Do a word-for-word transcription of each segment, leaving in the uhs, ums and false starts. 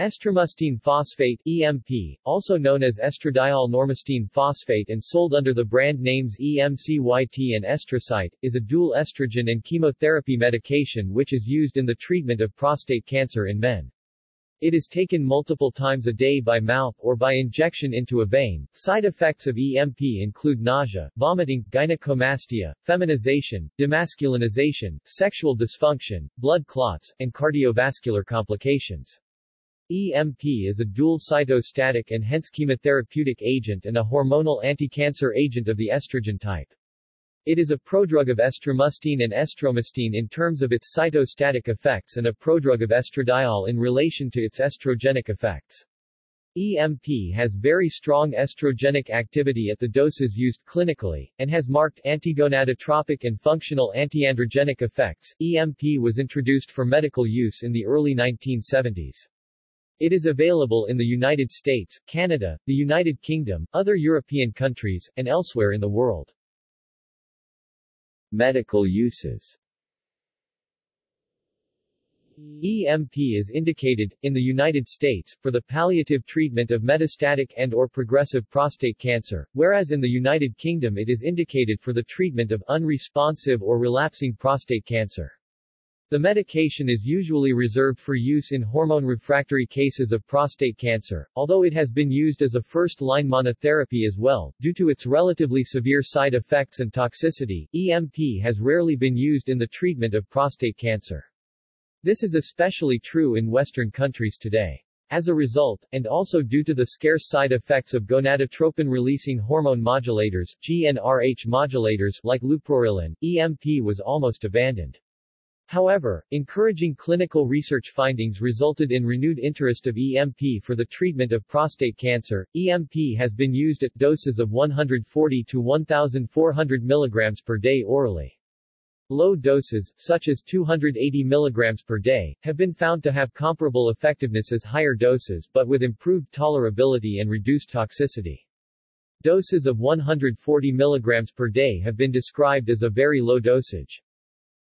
Estramustine phosphate (E M P), also known as estradiol normustine phosphate and sold under the brand names E M C Y T and Estracyt, is a dual estrogen and chemotherapy medication which is used in the treatment of prostate cancer in men. It is taken multiple times a day by mouth or by injection into a vein. Side effects of E M P include nausea, vomiting, gynecomastia, feminization, demasculinization, sexual dysfunction, blood clots, and cardiovascular complications. E M P is a dual cytostatic and hence chemotherapeutic agent and a hormonal anti-cancer agent of the estrogen type. It is a prodrug of estromustine and estromustine in terms of its cytostatic effects and a prodrug of estradiol in relation to its estrogenic effects. E M P has very strong estrogenic activity at the doses used clinically, and has marked antigonadotropic and functional antiandrogenic effects. E M P was introduced for medical use in the early nineteen seventies. It is available in the United States, Canada, the United Kingdom, other European countries, and elsewhere in the world. Medical uses. E M P is indicated, in the United States, for the palliative treatment of metastatic and/or progressive prostate cancer, whereas in the United Kingdom it is indicated for the treatment of unresponsive or relapsing prostate cancer. The medication is usually reserved for use in hormone-refractory cases of prostate cancer, although it has been used as a first-line monotherapy as well. Due to its relatively severe side effects and toxicity, E M P has rarely been used in the treatment of prostate cancer. This is especially true in Western countries today. As a result, and also due to the scarce side effects of gonadotropin-releasing hormone modulators (G n R H modulators) like leuprorelin, E M P was almost abandoned. However, encouraging clinical research findings resulted in renewed interest of E M P for the treatment of prostate cancer. E M P has been used at doses of one hundred forty to one thousand four hundred mg per day orally. Low doses, such as two hundred eighty mg per day, have been found to have comparable effectiveness as higher doses but with improved tolerability and reduced toxicity. Doses of one hundred forty mg per day have been described as a very low dosage.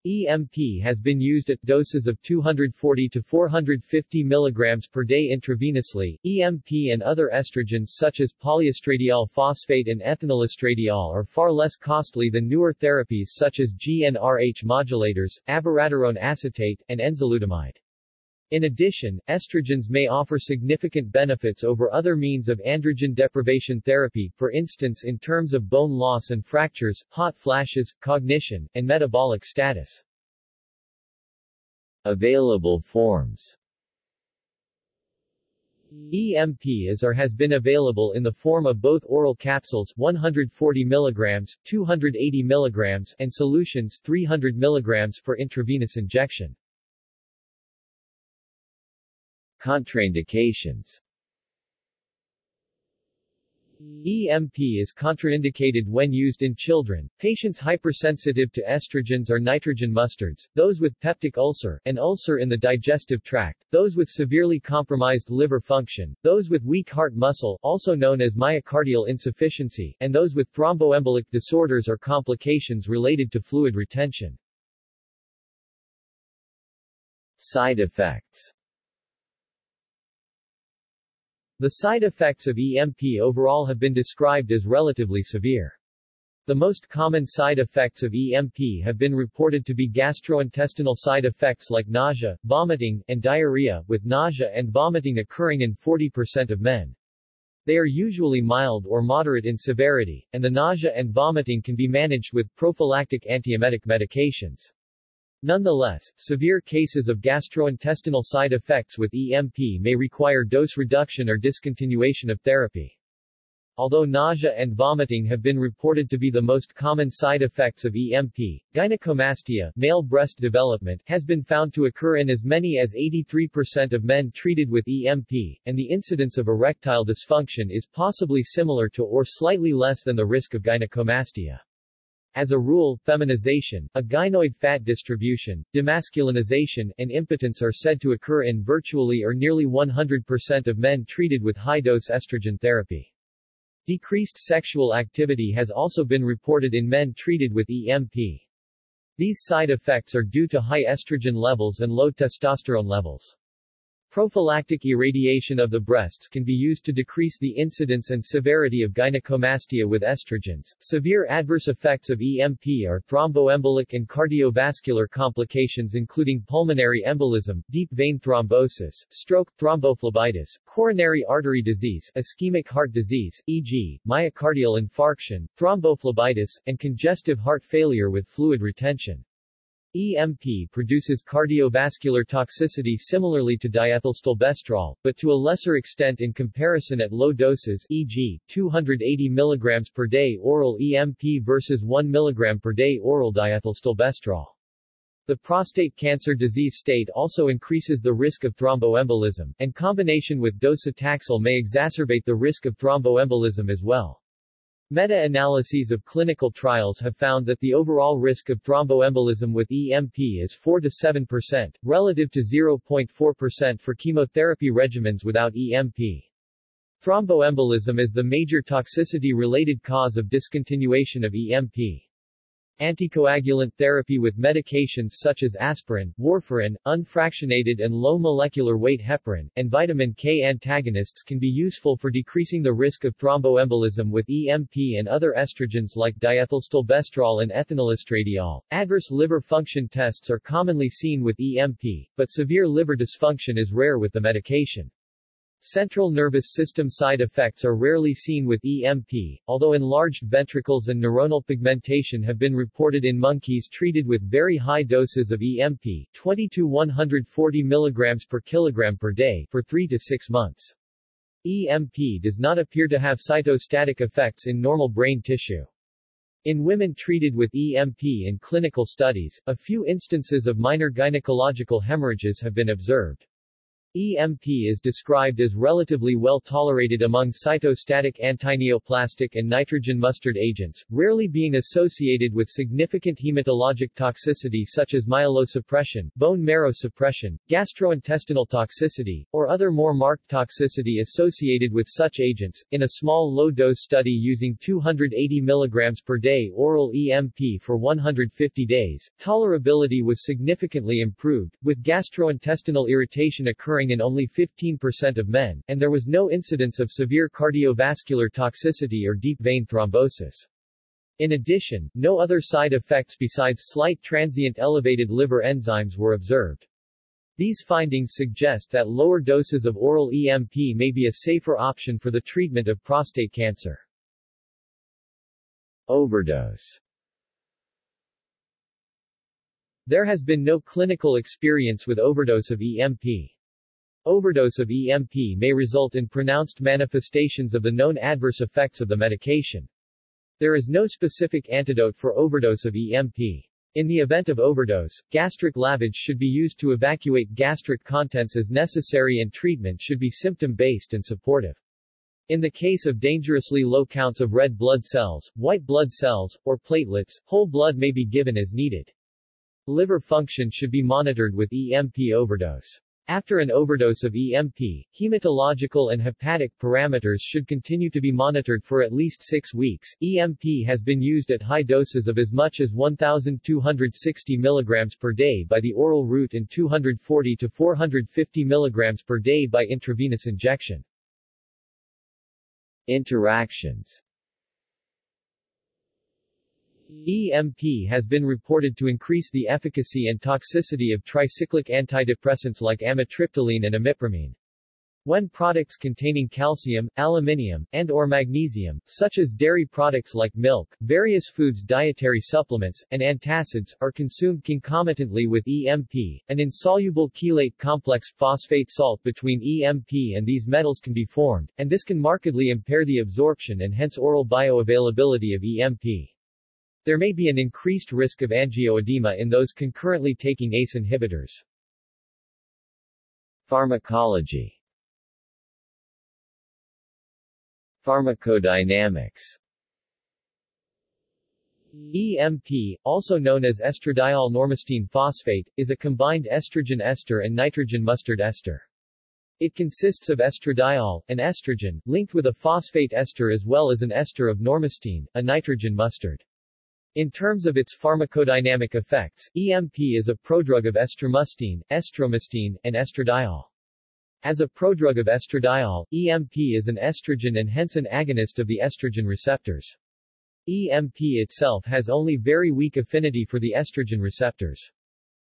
E M P has been used at doses of two hundred forty to four hundred fifty mg per day intravenously. E M P and other estrogens such as polyestradiol phosphate and ethinylestradiol are far less costly than newer therapies such as G n R H modulators, abiraterone acetate, and enzalutamide. In addition, estrogens may offer significant benefits over other means of androgen deprivation therapy, for instance in terms of bone loss and fractures, hot flashes, cognition, and metabolic status. Available forms. E M P is or has been available in the form of both oral capsules one hundred forty mg, two hundred eighty mg, and solutions three hundred mg for intravenous injection. Contraindications. E M P is contraindicated when used in children, patients hypersensitive to estrogens or nitrogen mustards, those with peptic ulcer, an ulcer in the digestive tract, those with severely compromised liver function, those with weak heart muscle, also known as myocardial insufficiency, and those with thromboembolic disorders or complications related to fluid retention. Side effects. The side effects of E M P overall have been described as relatively severe. The most common side effects of E M P have been reported to be gastrointestinal side effects like nausea, vomiting, and diarrhea, with nausea and vomiting occurring in forty percent of men. They are usually mild or moderate in severity, and the nausea and vomiting can be managed with prophylactic antiemetic medications. Nonetheless, severe cases of gastrointestinal side effects with E M P may require dose reduction or discontinuation of therapy. Although nausea and vomiting have been reported to be the most common side effects of E M P, gynecomastia, male breast development, has been found to occur in as many as eighty-three percent of men treated with E M P, and the incidence of erectile dysfunction is possibly similar to or slightly less than the risk of gynecomastia. As a rule, feminization, a gynoid fat distribution, demasculinization, and impotence are said to occur in virtually or nearly one hundred percent of men treated with high-dose estrogen therapy. Decreased sexual activity has also been reported in men treated with E M P. These side effects are due to high estrogen levels and low testosterone levels. Prophylactic irradiation of the breasts can be used to decrease the incidence and severity of gynecomastia with estrogens. Severe adverse effects of E M P are thromboembolic and cardiovascular complications including pulmonary embolism, deep vein thrombosis, stroke, thrombophlebitis, coronary artery disease, ischemic heart disease, for example, myocardial infarction, thrombophlebitis, and congestive heart failure with fluid retention. E M P produces cardiovascular toxicity similarly to diethylstilbestrol, but to a lesser extent in comparison at low doses, for example, two hundred eighty milligrams per day oral E M P versus one milligram per day oral diethylstilbestrol. The prostate cancer disease state also increases the risk of thromboembolism, and combination with docetaxel may exacerbate the risk of thromboembolism as well. Meta-analyses of clinical trials have found that the overall risk of thromboembolism with E M P is four to seven percent, relative to zero point four percent for chemotherapy regimens without E M P. Thromboembolism is the major toxicity-related cause of discontinuation of E M P. Anticoagulant therapy with medications such as aspirin, warfarin, unfractionated and low molecular weight heparin, and vitamin K antagonists can be useful for decreasing the risk of thromboembolism with E M P and other estrogens like diethylstilbestrol and ethinylestradiol. Adverse liver function tests are commonly seen with E M P, but severe liver dysfunction is rare with the medication. Central nervous system side effects are rarely seen with E M P, although enlarged ventricles and neuronal pigmentation have been reported in monkeys treated with very high doses of E M P, twenty to one hundred forty milligrams per kilogram per day, for three to six months. E M P does not appear to have cytostatic effects in normal brain tissue. In women treated with E M P in clinical studies, a few instances of minor gynecological hemorrhages have been observed. E M P is described as relatively well tolerated among cytostatic antineoplastic and nitrogen mustard agents, rarely being associated with significant hematologic toxicity such as myelosuppression, bone marrow suppression, gastrointestinal toxicity, or other more marked toxicity associated with such agents. In a small low-dose study using two hundred eighty milligrams per day oral E M P for one hundred fifty days, tolerability was significantly improved, with gastrointestinal irritation occurring in only fifteen percent of men, and there was no incidence of severe cardiovascular toxicity or deep vein thrombosis. In addition, no other side effects besides slight transient elevated liver enzymes were observed. These findings suggest that lower doses of oral E M P may be a safer option for the treatment of prostate cancer. Overdose. There has been no clinical experience with overdose of E M P. Overdose of E M P may result in pronounced manifestations of the known adverse effects of the medication. There is no specific antidote for overdose of E M P. In the event of overdose, gastric lavage should be used to evacuate gastric contents as necessary, and treatment should be symptom-based and supportive. In the case of dangerously low counts of red blood cells, white blood cells, or platelets, whole blood may be given as needed. Liver function should be monitored with E M P overdose. After an overdose of E M P, hematological and hepatic parameters should continue to be monitored for at least six weeks. E M P has been used at high doses of as much as one thousand two hundred sixty milligrams per day by the oral route and two hundred forty to four hundred fifty milligrams per day by intravenous injection. Interactions. E M P has been reported to increase the efficacy and toxicity of tricyclic antidepressants like amitriptyline and imipramine. When products containing calcium, aluminium, and/or magnesium, such as dairy products like milk, various foods, dietary supplements, and antacids, are consumed concomitantly with E M P, an insoluble chelate complex phosphate salt between E M P and these metals can be formed, and this can markedly impair the absorption and hence oral bioavailability of E M P. There may be an increased risk of angioedema in those concurrently taking A C E inhibitors. Pharmacology. Pharmacodynamics. E M P, also known as estradiol normustine phosphate, is a combined estrogen ester and nitrogen mustard ester. It consists of estradiol, an estrogen, linked with a phosphate ester as well as an ester of normustine, a nitrogen mustard. In terms of its pharmacodynamic effects, E M P is a prodrug of estramustine, estromustine, and estradiol. As a prodrug of estradiol, E M P is an estrogen and hence an agonist of the estrogen receptors. E M P itself has only very weak affinity for the estrogen receptors.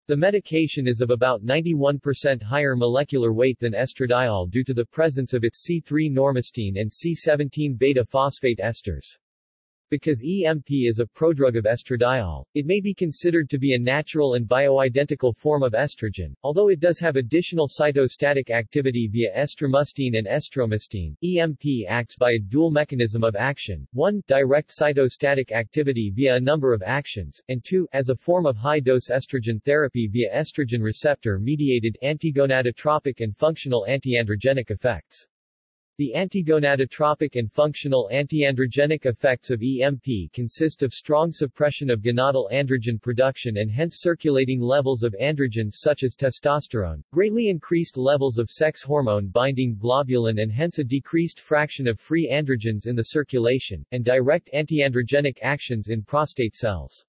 The medication is of about ninety-one percent higher molecular weight than estradiol due to the presence of its C three normustine and C seventeen beta phosphate esters. Because E M P is a prodrug of estradiol, it may be considered to be a natural and bioidentical form of estrogen, although it does have additional cytostatic activity via estromustine and estromustine. E M P acts by a dual mechanism of action, one, direct cytostatic activity via a number of actions, and two, as a form of high-dose estrogen therapy via estrogen receptor-mediated antigonadotropic and functional antiandrogenic effects. The antigonadotropic and functional antiandrogenic effects of E M P consist of strong suppression of gonadal androgen production and hence circulating levels of androgens such as testosterone, greatly increased levels of sex hormone binding globulin and hence a decreased fraction of free androgens in the circulation, and direct antiandrogenic actions in prostate cells.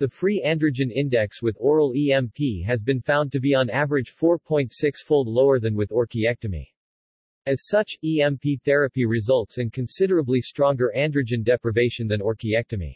The free androgen index with oral E M P has been found to be on average four point six fold lower than with orchiectomy. As such, E M P therapy results in considerably stronger androgen deprivation than orchiectomy.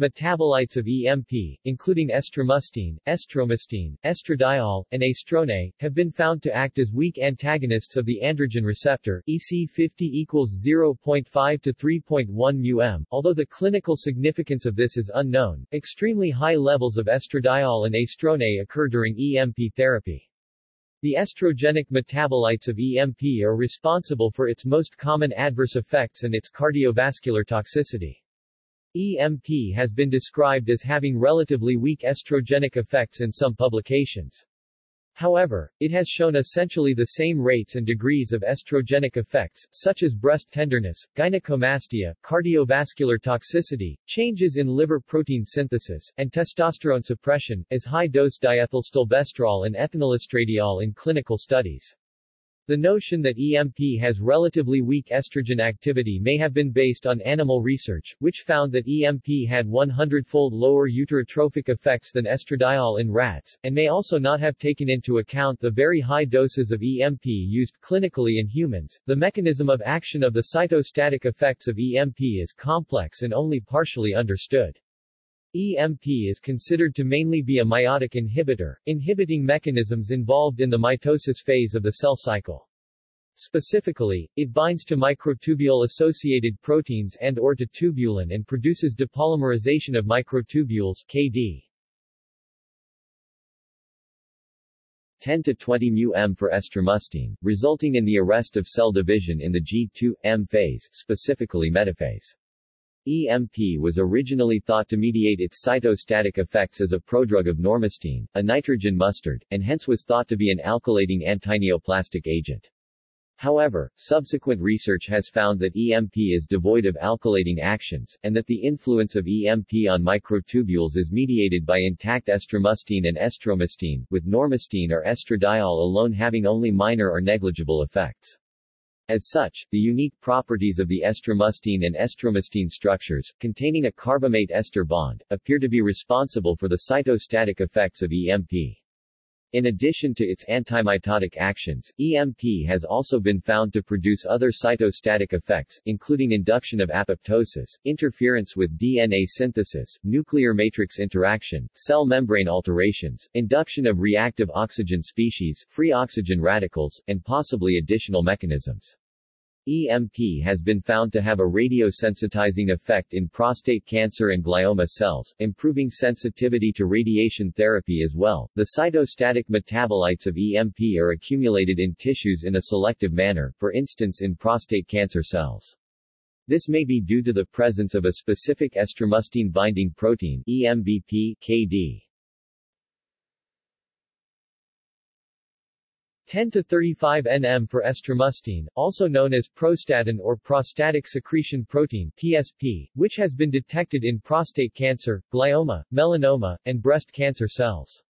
Metabolites of E M P, including estromustine, estromustine, estradiol, and estrone, have been found to act as weak antagonists of the androgen receptor, E C fifty equals zero point five to three point one milligrams, although the clinical significance of this is unknown. Extremely high levels of estradiol and estrone occur during E M P therapy. The estrogenic metabolites of E M P are responsible for its most common adverse effects and its cardiovascular toxicity. E M P has been described as having relatively weak estrogenic effects in some publications. However, it has shown essentially the same rates and degrees of estrogenic effects, such as breast tenderness, gynecomastia, cardiovascular toxicity, changes in liver protein synthesis, and testosterone suppression, as high-dose diethylstilbestrol and ethinylestradiol in clinical studies. The notion that E M P has relatively weak estrogen activity may have been based on animal research, which found that E M P had one hundred fold lower uterotrophic effects than estradiol in rats, and may also not have taken into account the very high doses of E M P used clinically in humans. The mechanism of action of the cytostatic effects of E M P is complex and only partially understood. E M P is considered to mainly be a mitotic inhibitor, inhibiting mechanisms involved in the mitosis phase of the cell cycle. Specifically, it binds to microtubule-associated proteins and or to tubulin and produces depolymerization of microtubules K D. ten to twenty milligrams for estramustine, resulting in the arrest of cell division in the G two M phase, specifically metaphase. E M P was originally thought to mediate its cytostatic effects as a prodrug of normustine, a nitrogen mustard, and hence was thought to be an alkylating antineoplastic agent. However, subsequent research has found that E M P is devoid of alkylating actions, and that the influence of E M P on microtubules is mediated by intact estromustine and estromustine, with normustine or estradiol alone having only minor or negligible effects. As such, the unique properties of the estromustine and estromustine structures, containing a carbamate ester bond, appear to be responsible for the cytostatic effects of E M P. In addition to its antimitotic actions, E M P has also been found to produce other cytostatic effects, including induction of apoptosis, interference with D N A synthesis, nuclear matrix interaction, cell membrane alterations, induction of reactive oxygen species, free oxygen radicals, and possibly additional mechanisms. E M P has been found to have a radiosensitizing effect in prostate cancer and glioma cells, improving sensitivity to radiation therapy as well. The cytostatic metabolites of E M P are accumulated in tissues in a selective manner, for instance in prostate cancer cells. This may be due to the presence of a specific estromustine binding protein, E M B P K D. ten to thirty-five milligrams for estramustine, also known as prostatin or prostatic secretion protein P S P, which has been detected in prostate cancer, glioma, melanoma, and breast cancer cells.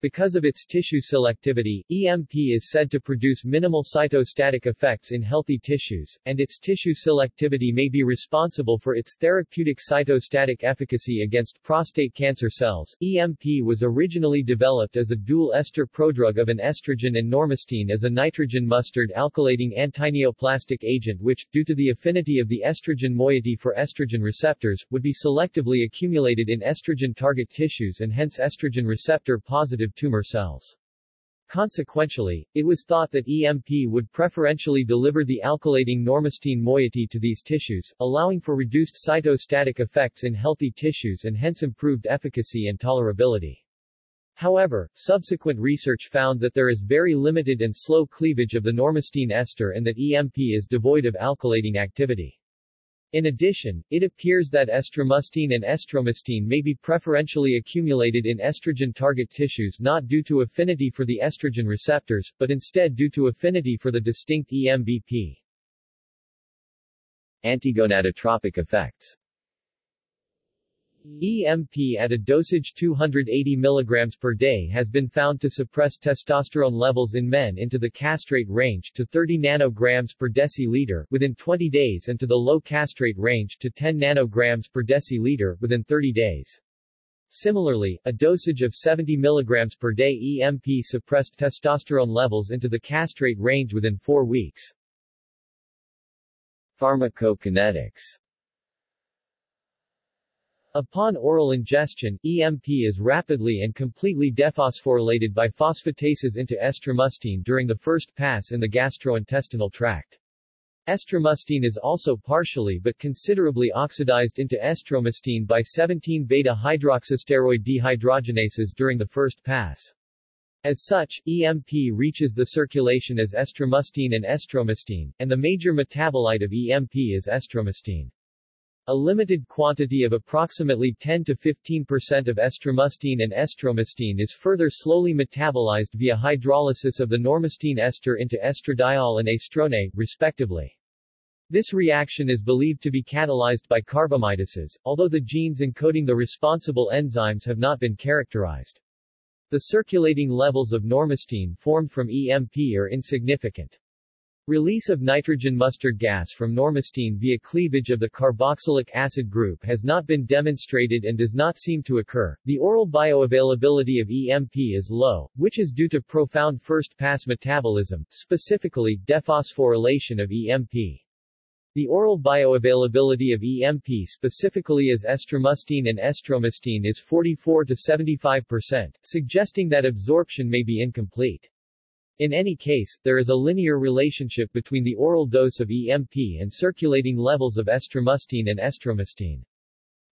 Because of its tissue selectivity, E M P is said to produce minimal cytostatic effects in healthy tissues, and its tissue selectivity may be responsible for its therapeutic cytostatic efficacy against prostate cancer cells. E M P was originally developed as a dual ester prodrug of an estrogen and normustine as a nitrogen mustard alkylating antineoplastic agent which, due to the affinity of the estrogen moiety for estrogen receptors, would be selectively accumulated in estrogen target tissues and hence estrogen receptor-positive tumor cells. Consequentially, it was thought that E M P would preferentially deliver the alkylating normustine moiety to these tissues, allowing for reduced cytostatic effects in healthy tissues and hence improved efficacy and tolerability. However, subsequent research found that there is very limited and slow cleavage of the normustine ester and that E M P is devoid of alkylating activity. In addition, it appears that estramustine and estromustine may be preferentially accumulated in estrogen target tissues not due to affinity for the estrogen receptors, but instead due to affinity for the distinct E M B P. Antigonadotropic effects. E M P at a dosage two hundred eighty milligrams per day has been found to suppress testosterone levels in men into the castrate range to thirty nanograms per deciliter within twenty days and to the low castrate range to ten nanograms per deciliter within thirty days. Similarly, a dosage of seventy milligrams per day E M P suppressed testosterone levels into the castrate range within four weeks. Pharmacokinetics. Upon oral ingestion, E M P is rapidly and completely dephosphorylated by phosphatases into estramustine during the first pass in the gastrointestinal tract. Estramustine is also partially but considerably oxidized into estromustine by seventeen beta hydroxysteroid dehydrogenases during the first pass. As such, E M P reaches the circulation as estramustine and estromustine, and the major metabolite of E M P is estromustine. A limited quantity of approximately ten to fifteen percent of estramustine and estromustine is further slowly metabolized via hydrolysis of the normustine ester into estradiol and estrone, respectively. This reaction is believed to be catalyzed by carbamydases, although the genes encoding the responsible enzymes have not been characterized. The circulating levels of normustine formed from E M P are insignificant. Release of nitrogen mustard gas from normustine via cleavage of the carboxylic acid group has not been demonstrated and does not seem to occur. The oral bioavailability of E M P is low, which is due to profound first-pass metabolism, specifically dephosphorylation of E M P. The oral bioavailability of E M P specifically as estramustine and estromustine is forty-four to seventy-five percent, suggesting that absorption may be incomplete. In any case, there is a linear relationship between the oral dose of E M P and circulating levels of estramustine and estromustine.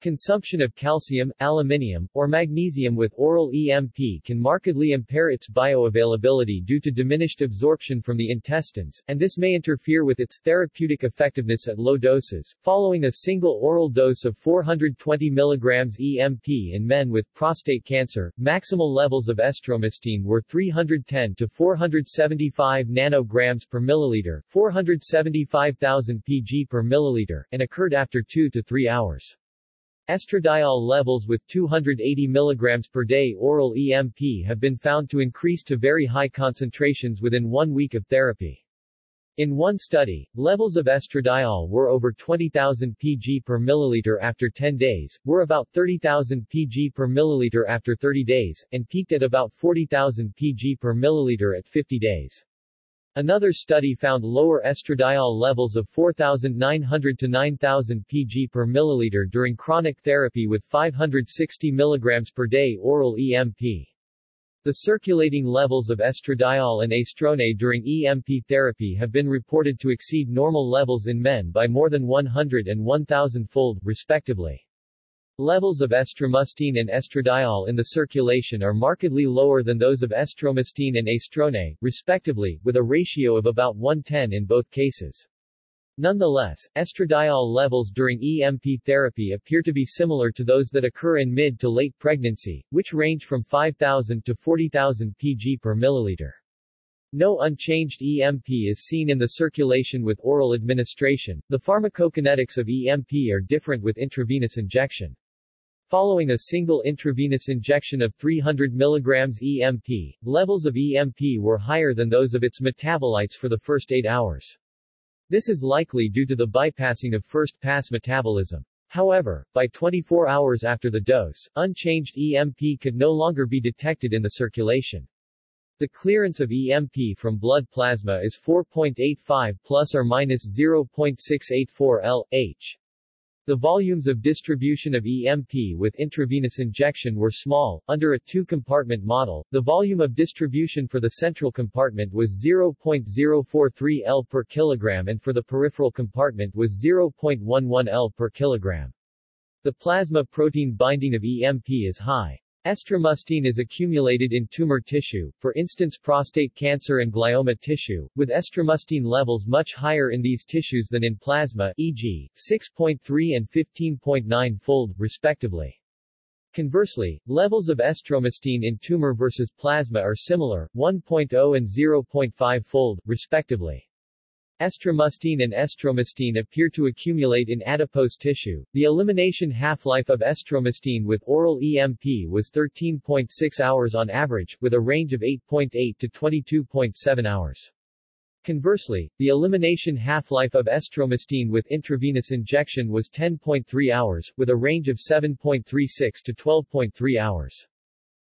Consumption of calcium, aluminium, or magnesium with oral E M P can markedly impair its bioavailability due to diminished absorption from the intestines, and this may interfere with its therapeutic effectiveness at low doses. Following a single oral dose of four hundred twenty milligrams E M P in men with prostate cancer, maximal levels of estromustine were three hundred ten to four hundred seventy-five nanograms per milliliter, four hundred seventy-five thousand p g per milliliter, and occurred after two to three hours. Estradiol levels with two hundred eighty milligrams per day oral E M P have been found to increase to very high concentrations within one week of therapy. In one study, levels of estradiol were over twenty thousand p g per milliliter after ten days, were about thirty thousand p g per milliliter after thirty days, and peaked at about forty thousand p g per milliliter at fifty days. Another study found lower estradiol levels of four thousand nine hundred to nine thousand p g per milliliter during chronic therapy with five hundred sixty milligrams per day oral E M P. The circulating levels of estradiol and estrone during E M P therapy have been reported to exceed normal levels in men by more than one hundred and one thousand fold, respectively. Levels of estramustine and estradiol in the circulation are markedly lower than those of estromustine and estrone, respectively, with a ratio of about one to ten in both cases. Nonetheless, estradiol levels during E M P therapy appear to be similar to those that occur in mid to late pregnancy, which range from five thousand to forty thousand p g per milliliter. No unchanged E M P is seen in the circulation with oral administration. The pharmacokinetics of E M P are different with intravenous injection. Following a single intravenous injection of three hundred milligrams E M P, levels of E M P were higher than those of its metabolites for the first eight hours. This is likely due to the bypassing of first-pass metabolism. However, by twenty-four hours after the dose, unchanged E M P could no longer be detected in the circulation. The clearance of E M P from blood plasma is four point eight five plus or minus zero point six eight four L H. The volumes of distribution of E M P with intravenous injection were small. Under a two-compartment model, the volume of distribution for the central compartment was zero point zero four three L per kilogram and for the peripheral compartment was zero point one one L per kilogram. The plasma protein binding of E M P is high. Estramustine is accumulated in tumor tissue, for instance prostate cancer and glioma tissue, with estramustine levels much higher in these tissues than in plasma, for example, six point three and fifteen point nine fold, respectively. Conversely, levels of estromustine in tumor versus plasma are similar, one point zero and zero point five fold, respectively. Estromustine and estromustine appear to accumulate in adipose tissue. The elimination half-life of estromustine with oral E M P was thirteen point six hours on average, with a range of eight point eight to twenty-two point seven hours. Conversely, the elimination half-life of estromustine with intravenous injection was ten point three hours, with a range of seven point three six to twelve point three hours.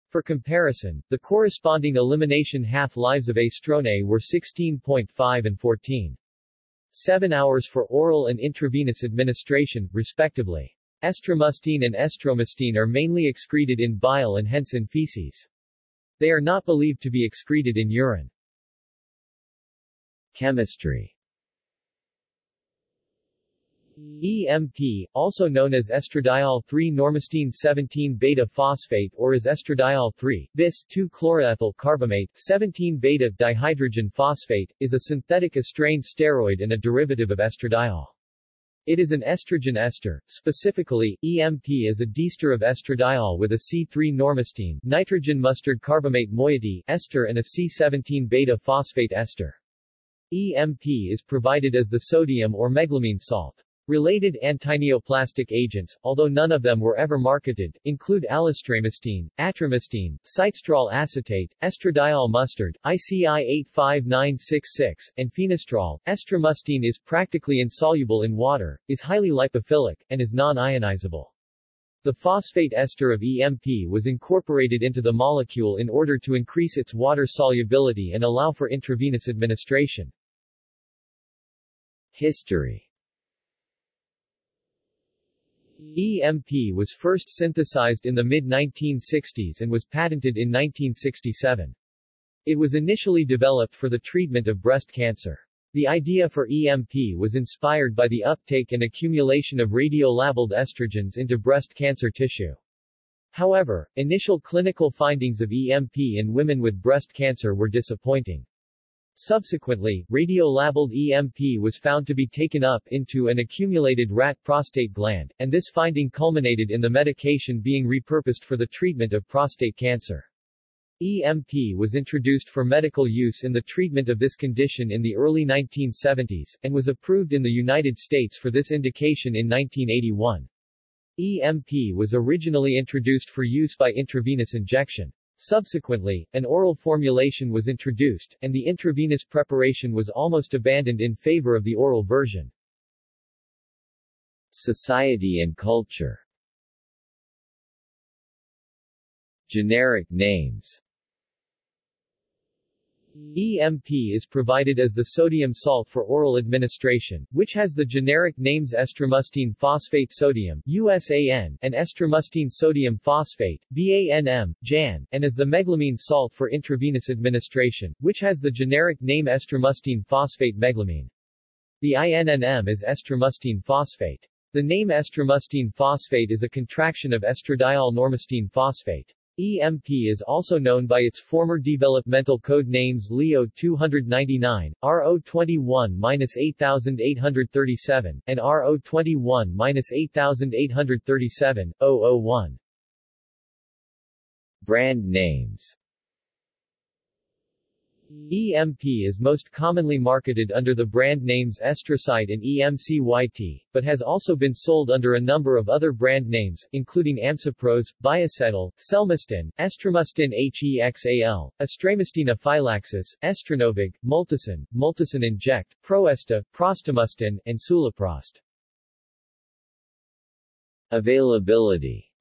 For comparison, the corresponding elimination half-lives of estrone were sixteen point five and fourteen point seven hours for oral and intravenous administration, respectively. Estramustine and estromustine are mainly excreted in bile and hence in feces. They are not believed to be excreted in urine. Chemistry. E M P, also known as estradiol three normustine seventeen beta phosphate or as estradiol three bis two chloroethyl carbamate seventeen beta dihydrogen phosphate, is a synthetic estrane steroid and a derivative of estradiol. It is an estrogen ester. Specifically, E M P is a diester of estradiol with a C three normustine nitrogen mustard carbamate moiety ester and a C seventeen beta phosphate ester. E M P is provided as the sodium or megalamine salt. Related antineoplastic agents, although none of them were ever marketed, include alistramustine, atramustine, cytostatic acetate, estradiol mustard, I C I eight five nine six six, and fenestrol. Estramustine is practically insoluble in water, is highly lipophilic, and is non-ionizable. The phosphate ester of E M P was incorporated into the molecule in order to increase its water solubility and allow for intravenous administration. History. E M P was first synthesized in the mid nineteen sixties and was patented in nineteen sixty-seven. It was initially developed for the treatment of breast cancer. The idea for E M P was inspired by the uptake and accumulation of radiolabeled estrogens into breast cancer tissue. However, initial clinical findings of E M P in women with breast cancer were disappointing. Subsequently, radiolabeled E M P was found to be taken up into an accumulated rat prostate gland, and this finding culminated in the medication being repurposed for the treatment of prostate cancer. E M P was introduced for medical use in the treatment of this condition in the early nineteen seventies, and was approved in the United States for this indication in nineteen eighty-one. E M P was originally introduced for use by intravenous injection. Subsequently, an oral formulation was introduced, and the intravenous preparation was almost abandoned in favor of the oral version. Society and culture. Generic names. E M P is provided as the sodium salt for oral administration, which has the generic names estramustine phosphate sodium U S A N and estramustine sodium phosphate B A N M, J A N, and as the megalamine salt for intravenous administration, which has the generic name estramustine phosphate megalamine. The I N N M is estramustine phosphate. The name estramustine phosphate is a contraction of estradiol normustine phosphate. E M P is also known by its former developmental code names L E O two ninety-nine, R O twenty-one dash eighty-eight thirty-seven, and R O twenty-one dash eighty-eight thirty-seven, zero zero one. Brand names. E M P is most commonly marketed under the brand names Estracyt and E M C Y T, but has also been sold under a number of other brand names, including Amciprose, Biacetyl, Selmustine, Estramustine HEXAL, Estramustine aphylaxis, Estranovic, Multisin, Multisin Inject, Proesta, Prostamustine, and Suloprost. Availability.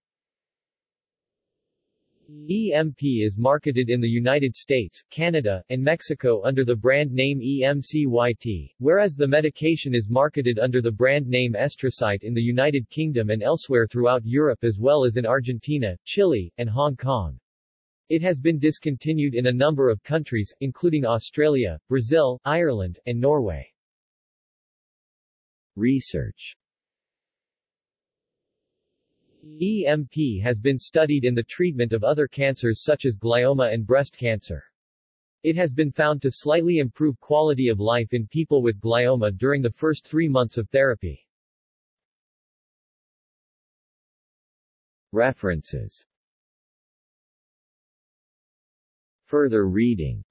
E M P is marketed in the United States, Canada, and Mexico under the brand name E M C Y T, whereas the medication is marketed under the brand name Estracyt in the United Kingdom and elsewhere throughout Europe, as well as in Argentina, Chile, and Hong Kong. It has been discontinued in a number of countries, including Australia, Brazil, Ireland, and Norway. Research. E M P has been studied in the treatment of other cancers such as glioma and breast cancer. It has been found to slightly improve quality of life in people with glioma during the first three months of therapy. References. Further reading.